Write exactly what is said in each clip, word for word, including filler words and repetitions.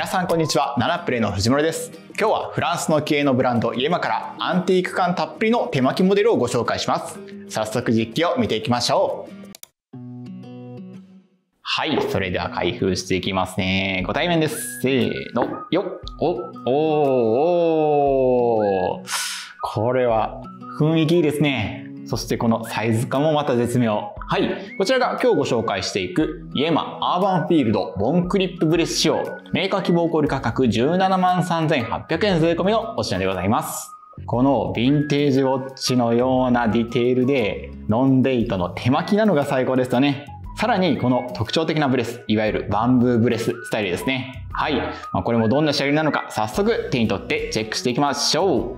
皆さんこんにちは、ナナプレイの藤森です。今日はフランスの気鋭のブランドイエマからアンティーク感たっぷりの手巻きモデルをご紹介します。早速実機を見ていきましょう。はい、それでは開封していきますね。ご対面です。せーの、よっ、おおおー、これは雰囲気いいですね。そしてこのサイズ感もまた絶妙。はい。こちらが今日ご紹介していく、イエマアーバンフィールドボンクリップブレス仕様。メーカー希望小売価格 じゅうななまんさんぜんはっぴゃくえん税込みのお品でございます。このヴィンテージウォッチのようなディテールで、ノンデイトの手巻きなのが最高でしたね。さらにこの特徴的なブレス、いわゆるバンブーブレススタイルですね。はい。まあ、これもどんな仕上がりなのか、早速手に取ってチェックしていきましょう。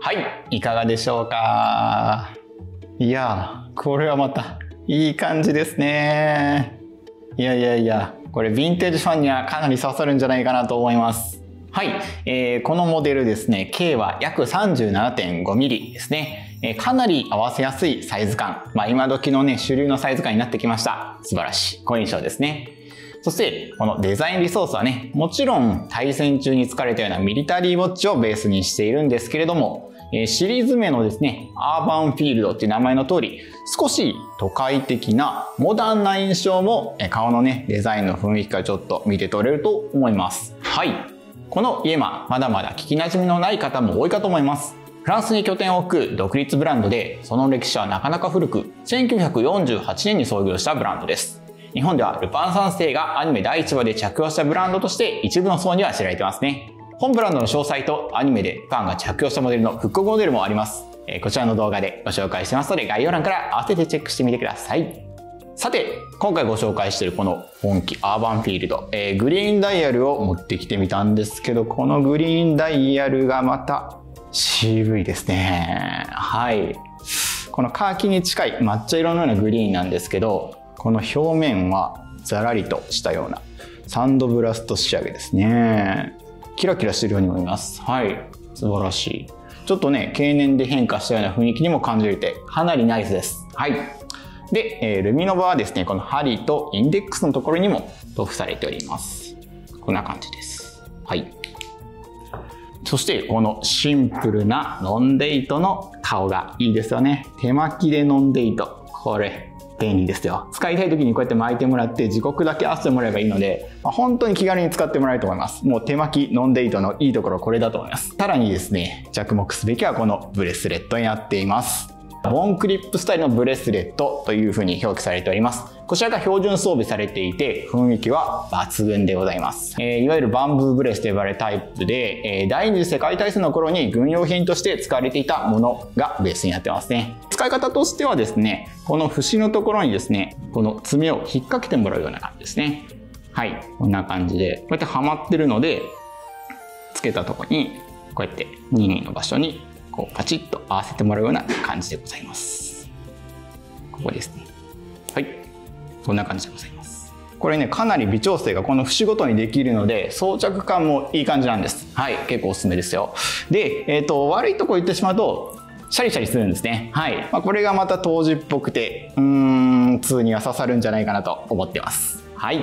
はい、いかがでしょうか。いやー、これはまたいい感じですね。いやいやいや、これヴィンテージファンにはかなり刺さるんじゃないかなと思います。はい、えー、このモデルですね、径は約 さんじゅうななてんごミリ ですね、えー、かなり合わせやすいサイズ感、まあ、今時のね主流のサイズ感になってきました。素晴らしい好印象ですね。そして、このデザインリソースはね、もちろん対戦中に使われたようなミリタリーウォッチをベースにしているんですけれども、えー、シリーズ名のですね、アーバンフィールドっていう名前の通り、少し都会的なモダンな印象も、えー、顔のね、デザインの雰囲気からちょっと見て取れると思います。はい。このイエマ、まだまだ聞き馴染みのない方も多いかと思います。フランスに拠点を置く独立ブランドで、その歴史はなかなか古く、せんきゅうひゃくよんじゅうはちねんに創業したブランドです。日本ではルパン三世がアニメだいいちわで着用したブランドとして一部の層には知られてますね。本ブランドの詳細とアニメでファンが着用したモデルの復刻モデルもあります。えー、こちらの動画でご紹介してますので概要欄から合わせてチェックしてみてください。さて、今回ご紹介しているこの本気アーバンフィールド、えー、グリーンダイヤルを持ってきてみたんですけど、このグリーンダイヤルがまた渋いですね。はい。このカーキに近い抹茶色のようなグリーンなんですけど、この表面はザラリとしたようなサンドブラスト仕上げですね。キラキラしてるように思います。はい、素晴らしい。ちょっとね、経年で変化したような雰囲気にも感じれてかなりナイスです。はい。で、えー、ルミノバはですね、この針とインデックスのところにも塗布されております。こんな感じです。はい。そしてこのシンプルなノンデイトの顔がいいですよね。手巻きでノンデイト、これ便利ですよ。使いたい時にこうやって巻いてもらって自国だけ合わせてもらえばいいので、まあ、本当に気軽に使ってもらえると思います。もう手巻きノンデイトのいいところこれだと思います。さらにですね、着目すべきはこのブレスレットになっています。ボンクリップスタイルのブレスレットというふうに表記されております。こちらが標準装備されていて雰囲気は抜群でございます。えー、いわゆるバンブーブレスと呼ばれるタイプで、えー、第二次世界大戦の頃に軍用品として使われていたものがベースになってますね。使い方としてはですね、この節のところにですね、この爪を引っ掛けてもらうような感じですね。はい、こんな感じでこうやってはまってるので、つけたところにこうやって任意の場所にこうパチッと合わせてもらうような感じでございます。ここですね。はい、こんな感じでございます。これね、かなり微調整がこの節ごとにできるので装着感もいい感じなんです。はい、結構おすすめですよ。で、えーと、悪いとこ言ってしまうとシャリシャリするんですね。はい。まあ、これがまた当時っぽくて、うーん、通には刺さるんじゃないかなと思ってます。はい。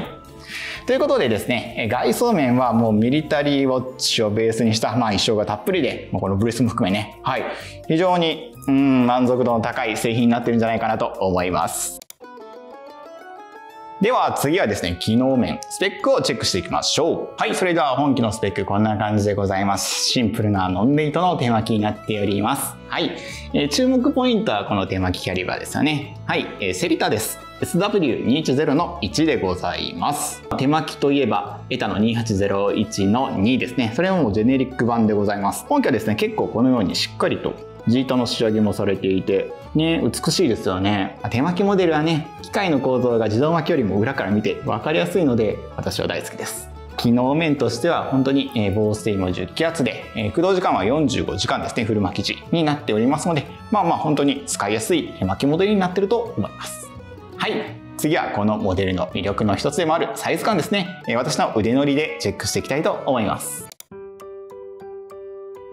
ということでですね、外装面はもうミリタリーウォッチをベースにした、まあ、衣装がたっぷりで、このブレスも含めね、はい。非常に、うーん、満足度の高い製品になってるんじゃないかなと思います。では次はですね、機能面、スペックをチェックしていきましょう。はい、それでは本機のスペックこんな感じでございます。シンプルなノンデイトの手巻きになっております。はい、えー、注目ポイントはこの手巻きキャリバーですよね。はい、えー、セリタです。エスダブリューにひゃくじゅうのいち でございます。手巻きといえば、エタのにせんはっぴゃくいちのにですね。それももうジェネリック版でございます。本機はですね、結構このようにしっかりとジートの仕上げもされていて、ね、美しいですよね。手巻きモデルはね、機械の構造が自動巻きよりも裏から見て分かりやすいので、私は大好きです。機能面としては本当に防水もじゅっきあつで、駆動時間はよんじゅうごじかんですね、フル巻き時になっておりますので、まあまあ本当に使いやすい手巻きモデルになってると思います。はい。次はこのモデルの魅力の一つでもあるサイズ感ですね。私の腕乗りでチェックしていきたいと思います。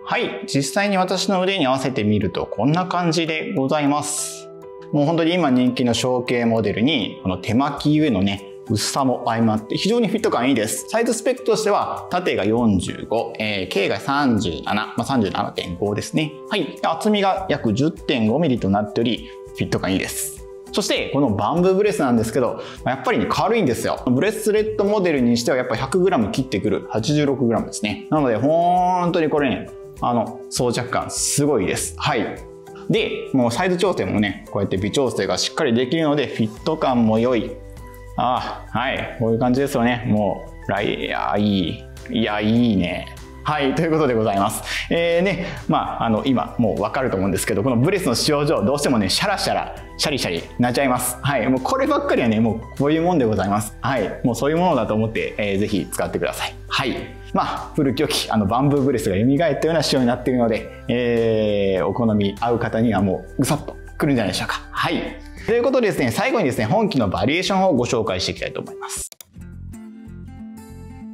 はい、実際に私の腕に合わせてみるとこんな感じでございます。もう本当に今人気の小径モデルに、この手巻きゆえのね、薄さも相まって非常にフィット感いいです。サイズスペックとしては、縦がよんじゅうご、えー、径がさんじゅうなな、まあ、さんじゅうななてんご ですね。はい。厚みが約 じゅってんごミリ となっており、フィット感いいです。そして、このバンブーブレスなんですけど、やっぱりね、軽いんですよ。ブレスレットモデルにしてはやっぱ ひゃくグラム 切ってくる はちじゅうろくグラム ですね。なので、ほんとにこれね、あの、装着感すごいです。はい。で、もうサイズ調整もね、こうやって微調整がしっかりできるので、フィット感も良い。ああ、はい。こういう感じですよね。もう、ライ、いや、いい。いや、いいね。はい、ということでございます。えー、ね、まあ、あの、今、もうわかると思うんですけど、このブレスの使用上、どうしてもね、シャラシャラ、シャリシャリなっちゃいます。はい、もうこればっかりはね、もうこういうもんでございます。はい、もうそういうものだと思って、えー、ぜひ使ってください。はい、まあ、古き良き、あの、バンブーブレスが蘇ったような仕様になっているので、えー、お好み合う方にはもう、ぐさっとくるんじゃないでしょうか。はい。ということでですね、最後にですね、本機のバリエーションをご紹介していきたいと思います。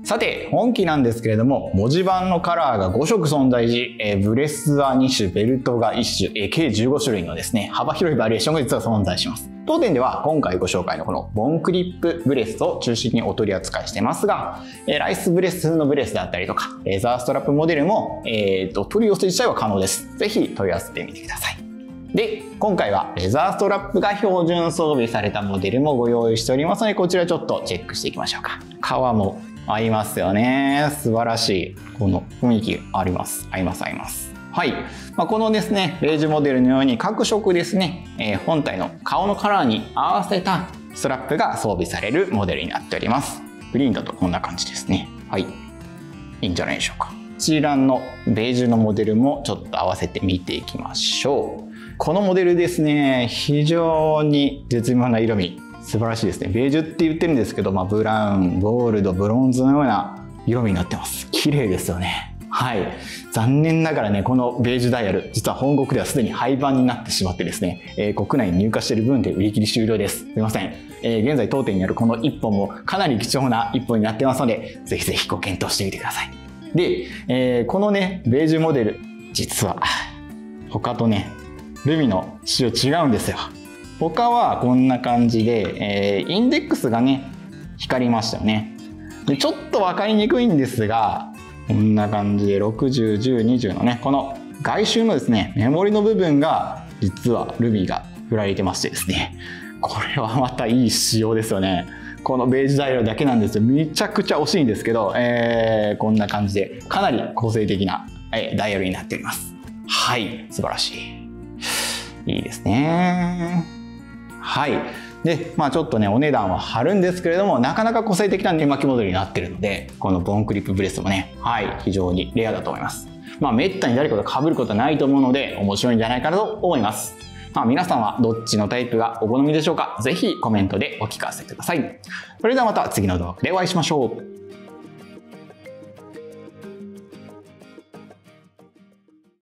さて、本機なんですけれども、文字盤のカラーがごしょく存在し、えー、ブレスはにしゅ、ベルトがいっしゅ、えー、計じゅうごしゅるいのですね、幅広いバリエーションが実は存在します。当店では今回ご紹介のこのボンクリップブレスを中心にお取り扱いしてますが、えー、ライスブレスのブレスだったりとか、えー、ザーストラップモデルも、えー、と取り寄せ自体は可能です。ぜひ問い合わせてみてください。で、今回はレザーストラップが標準装備されたモデルもご用意しておりますので、こちらちょっとチェックしていきましょうか。革も合いますよね。素晴らしい。この雰囲気あります。合います合います。はい。まあ、このですね、レージモデルのように各色ですね、えー、本体の顔のカラーに合わせたストラップが装備されるモデルになっております。グリーンだとこんな感じですね。はい。いいんじゃないでしょうか。一覧のベージュのモデルもちょっと合わせて見ていきましょう。このモデルですね、非常に絶妙な色味。素晴らしいですね。ベージュって言ってるんですけど、まあ、ブラウン、ゴールド、ブロンズのような色味になってます。綺麗ですよね。はい。残念ながらね、このベージュダイヤル、実は本国ではすでに廃盤になってしまってですね、えー、国内に入荷している分で売り切り終了です。すいません。えー、現在当店にあるこのいっぽんもかなり貴重ないっぽんになってますので、ぜひぜひご検討してみてください。で、えー、このね、ベージュモデル、実は、他とね、ルミの仕様違うんですよ。他はこんな感じで、えー、インデックスがね、光りましたよね。で、ちょっと分かりにくいんですが、こんな感じでろくじゅう、じゅう、にじゅうのね、この外周のですね、メモリの部分が、実はルビーが振られてましてですね、これはまたいい仕様ですよね。このベージュダイヤルだけなんですよ。めちゃくちゃ惜しいんですけど、えー、こんな感じで、かなり個性的なダイヤルになっております。はい、素晴らしい。いいですね。はい。で、まあちょっとね、お値段は張るんですけれども、なかなか個性的な手巻きモデルになってるので、このボンクリップブレスもね、はい、非常にレアだと思います。まあめったに誰かと被ることはないと思うので、面白いんじゃないかなと思います。まあ皆さんはどっちのタイプがお好みでしょうか？ぜひコメントでお聞かせください。それではまた次の動画でお会いしましょう。